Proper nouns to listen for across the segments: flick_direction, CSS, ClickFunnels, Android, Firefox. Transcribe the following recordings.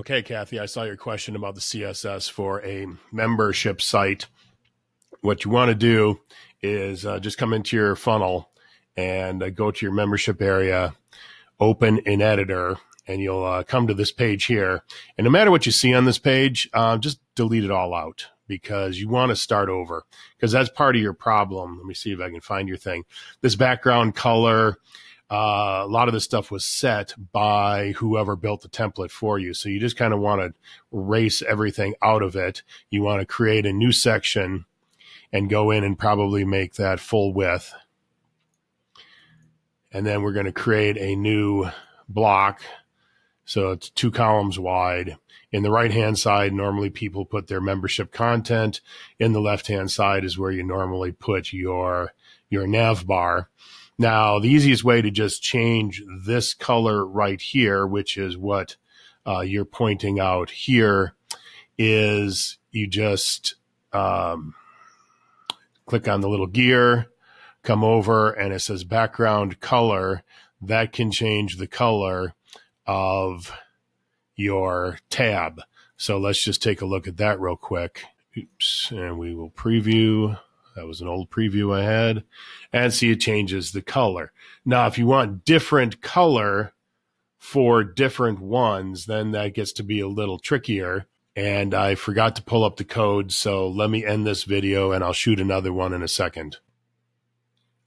Okay, Kathy, I saw your question about the CSS for a membership site. What you want to do is just come into your funnel and go to your membership area, open an editor, and you'll come to this page here. And no matter what you see on this page, just delete it all out, because you want to start over, because that's part of your problem. Let me see if I can find your thing. This background color, a lot of this stuff was set by whoever built the template for you. So you just kind of want to erase everything out of it. You want to create a new section and go in and probably make that full width. And then we're going to create a new block. So it's 2 columns wide. In the right-hand side, normally people put their membership content. In the left-hand side is where you normally put your nav bar. Now, the easiest way to just change this color right here, which is what you're pointing out here, is you just click on the little gear, come over, and it says background color. That can change the color of your tab. So let's just take a look at that real quick. Oops, and we will preview. That was an old preview I had. And see, it changes the color. Now, if you want different color for different ones, then that gets to be a little trickier. And I forgot to pull up the code, so let me end this video and I'll shoot another one in a second.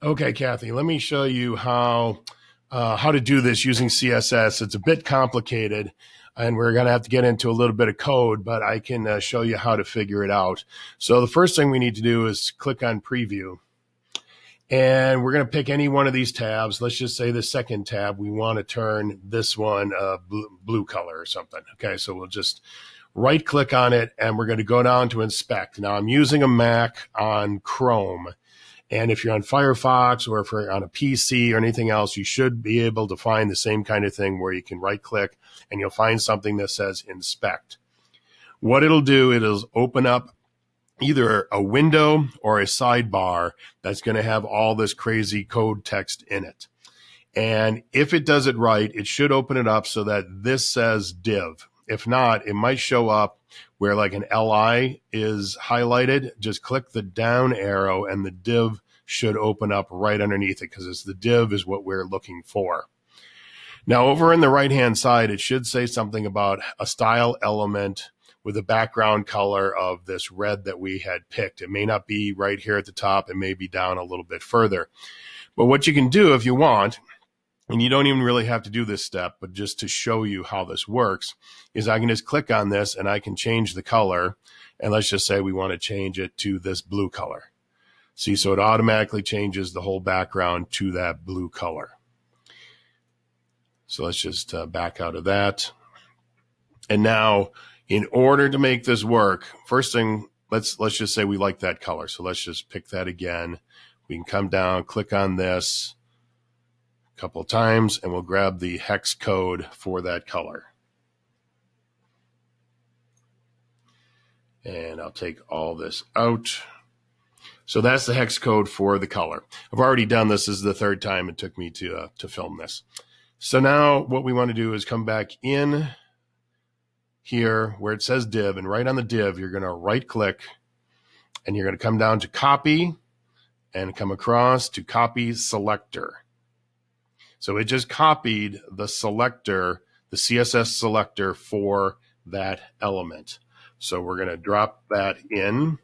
Okay, Kathy, let me show you how to do this using CSS. It's a bit complicated, and we're going to have to get into a little bit of code, but I can show you how to figure it out. So the first thing we need to do is click on preview, and we're going to pick any one of these tabs. Let's just say the second tab, we want to turn this one blue color or something. Okay, so we'll just right click on it, and we're going to go down to inspect. Now I'm using a Mac on Chrome. And if you're on Firefox, or if you're on a PC or anything else, you should be able to find the same kind of thing where you can right-click and you'll find something that says Inspect. What it'll do, it'll open up either a window or a sidebar that's going to have all this crazy code text in it. And if it does it right, it should open it up so that this says div. If not, it might show up where like an LI is highlighted. Just click the down arrow and the div should open up right underneath it, because it's the div is what we're looking for. Now over in the right-hand side, it should say something about a style element with a background color of this red that we had picked. It may not be right here at the top. It may be down a little bit further. But what you can do if you want, and you don't even really have to do this step, but just to show you how this works, is I can just click on this and I can change the color. And let's just say we want to change it to this blue color. See, so it automatically changes the whole background to that blue color. So let's just back out of that. And now in order to make this work, first thing, let's just say we like that color. So let's just pick that again. We can come down, click on this couple of times, and we'll grab the hex code for that color. And I'll take all this out. So that's the hex code for the color. I've already done this. This is the 3rd time it took me to film this. So now what we want to do is come back in here where it says div, and right on the div, you're going to right click and you're going to come down to copy and come across to copy selector. So it just copied the selector, the CSS selector for that element. So we're going to drop that in.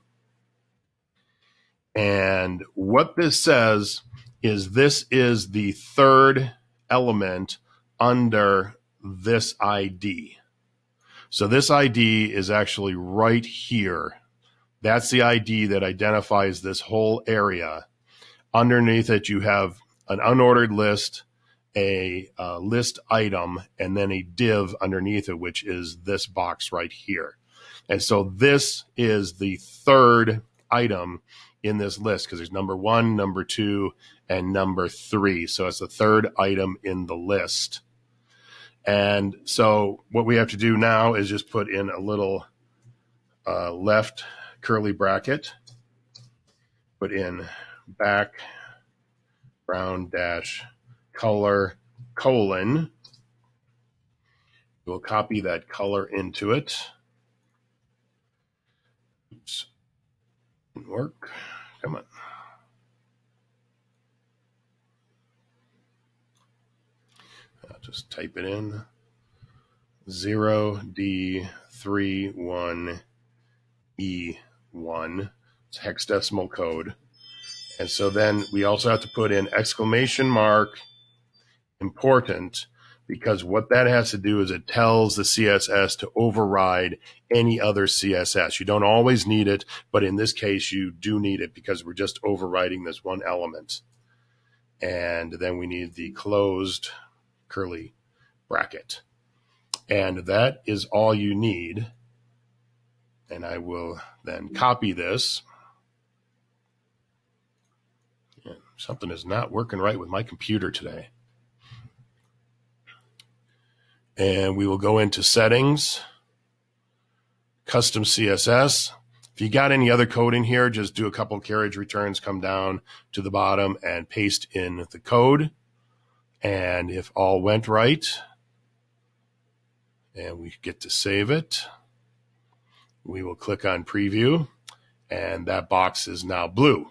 And what this says is this is the 3rd element under this ID. So this ID is actually right here. That's the ID that identifies this whole area. Underneath it, you have an unordered list, a list item, and then a div underneath it, which is this box right here. And so this is the 3rd item in this list, because there's number 1, number 2, and number 3. So it's the 3rd item in the list. And so what we have to do now is just put in a little left curly bracket, put in background dash color colon, We'll copy that color into it. Oops, didn't work. Come on. I'll just type it in. 0D31E1. It's hexadecimal code. And so then we also have to put in exclamation mark important, because what that has to do is it tells the CSS to override any other CSS. You don't always need it, but in this case, you do need it because we're just overriding this one element. And then we need the closed curly bracket. And that is all you need. And I will then copy this. Something is not working right with my computer today. And we will go into settings, custom CSS. If you got any other code in here, just do a couple of carriage returns, come down to the bottom and paste in the code. And if all went right, and we get to save it, we will click on preview, and that box is now blue.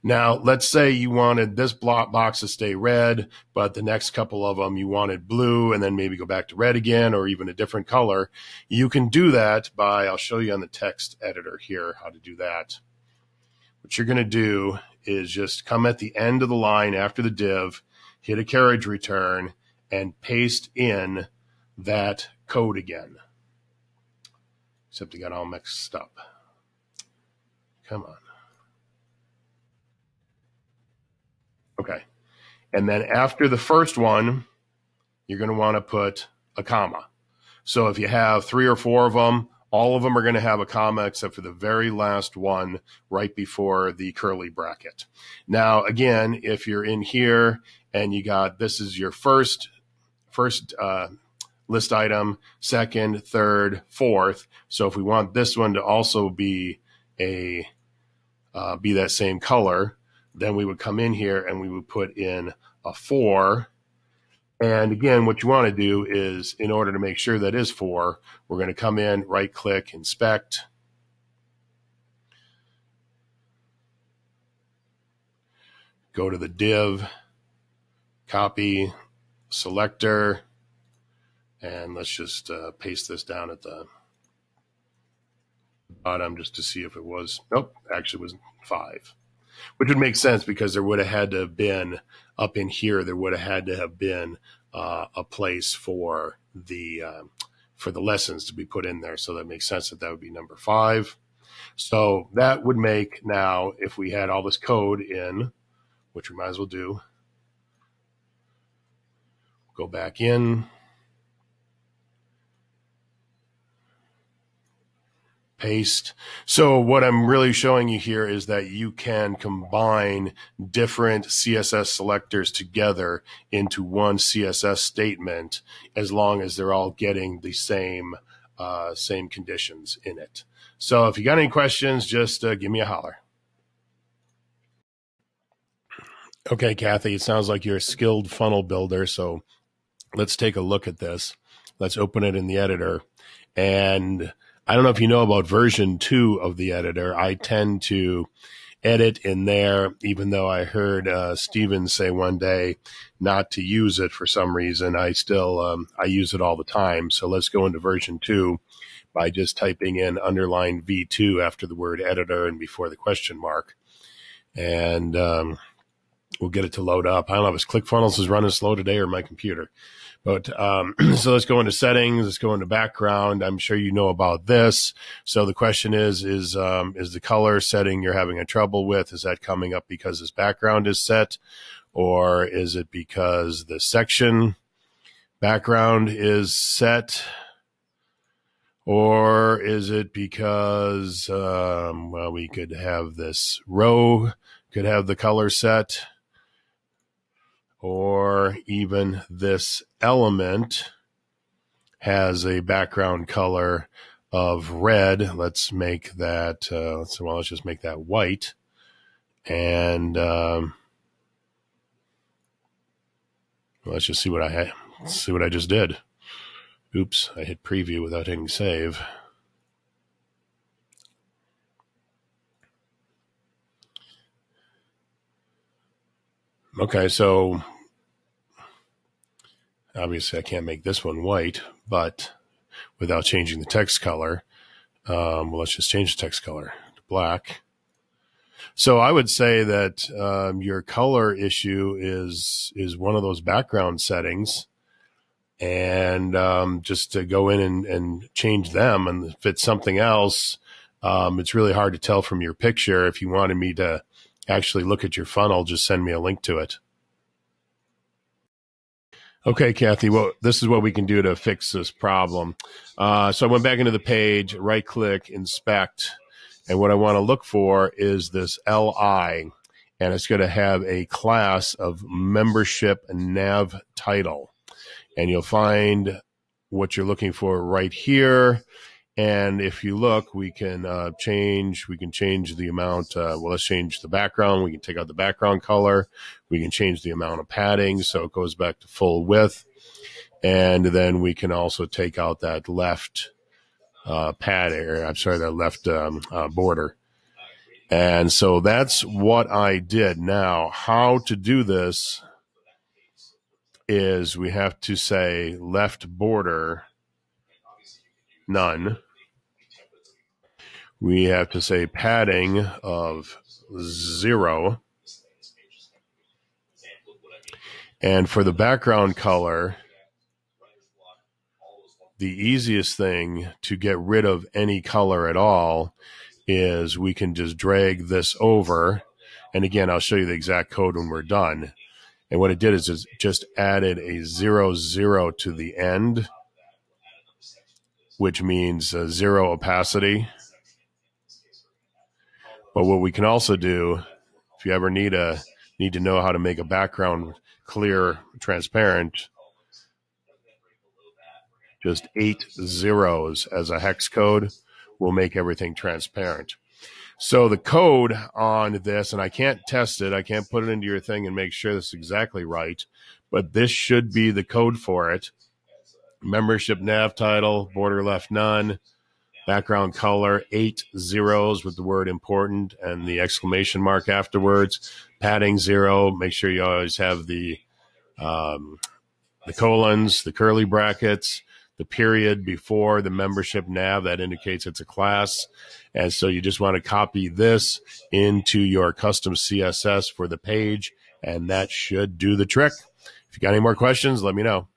Now, let's say you wanted this block box to stay red, but the next couple of them you wanted blue and then maybe go back to red again or even a different color. You can do that by, I'll show you on the text editor here how to do that. What you're going to do is just come at the end of the line after the div, hit a carriage return, and paste in that code again. Except it got all mixed up. Come on. Okay, and then after the first one, you're going to want to put a comma. So if you have 3 or 4 of them, all of them are going to have a comma except for the very last one right before the curly bracket. Now, again, if you're in here and you got, this is your first list item, second, third, fourth. So if we want this one to also be that same color, then we would come in here and we would put in a 4. And again, what you want to do is, in order to make sure that is 4, we're going to come in, right click, inspect. Go to the div, copy, selector, and let's just paste this down at the bottom just to see if it was, nope, actually it was 5. Which would make sense because there would have had to have been, up in here, there would have had to have been a place for the lessons to be put in there. So that makes sense that that would be number 5. So that would make now, if we had all this code in, which we might as well do, go back in, paste. So what I'm really showing you here is that you can combine different CSS selectors together into one CSS statement, as long as they're all getting the same conditions in it. So if you got any questions, just give me a holler. Okay, Kathy, it sounds like you're a skilled funnel builder. So let's take a look at this. Let's open it in the editor. And I don't know if you know about version 2 of the editor. I tend to edit in there, even though I heard Steven say one day not to use it for some reason. I still I use it all the time. So let's go into version 2 by just typing in underline V2 after the word editor and before the question mark. And we'll get it to load up. I don't know if it's ClickFunnels is running slow today or my computer. But so let's go into settings. Let's go into background. I'm sure you know about this. So the question is the color setting you're having a trouble with, is that coming up because this background is set, or is it because the section background is set, or is it because well, we could have this row could have the color set, or even this element has a background color of red. Let's make that, let's just make that white. And let's just see what I just did. Oops, I hit preview without hitting save. Okay, so obviously I can't make this one white, but without changing the text color, well, let's just change the text color to black. So I would say that your color issue is one of those background settings, and just to go in and change them, and if it's something else, it's really hard to tell from your picture. If you wanted me to actually look at your funnel, just send me a link to it. Okay, Kathy, well, this is what we can do to fix this problem. So I went back into the page, right-click, inspect, and what I want to look for is this LI, and it's going to have a class of membership nav title. And you'll find what you're looking for right here. And if you look, we can change the amount. Well, let's change the background. We can take out the background color. We can change the amount of padding, so it goes back to full width. And then we can also take out that left border. And so that's what I did. Now, how to do this is we have to say left border, none. We have to say padding of 0. And for the background color, the easiest thing to get rid of any color at all is we can just drag this over. And again, I'll show you the exact code when we're done. And what it did is it just added a 0, 0 to the end, which means 0 opacity. But what we can also do, if you ever need to know how to make a background clear, transparent, just 8 zeros as a hex code will make everything transparent. So the code on this, and I can't test it, I can't put it into your thing and make sure this is exactly right, but this should be the code for it. Membership nav title, border left none, background color 8 zeros with the word important and the exclamation mark afterwards, padding 0. Make sure you always have the colons, the curly brackets, the period before the membership nav. That indicates it's a class. And so you just want to copy this into your custom CSS for the page, and that should do the trick. If you got any more questions, let me know.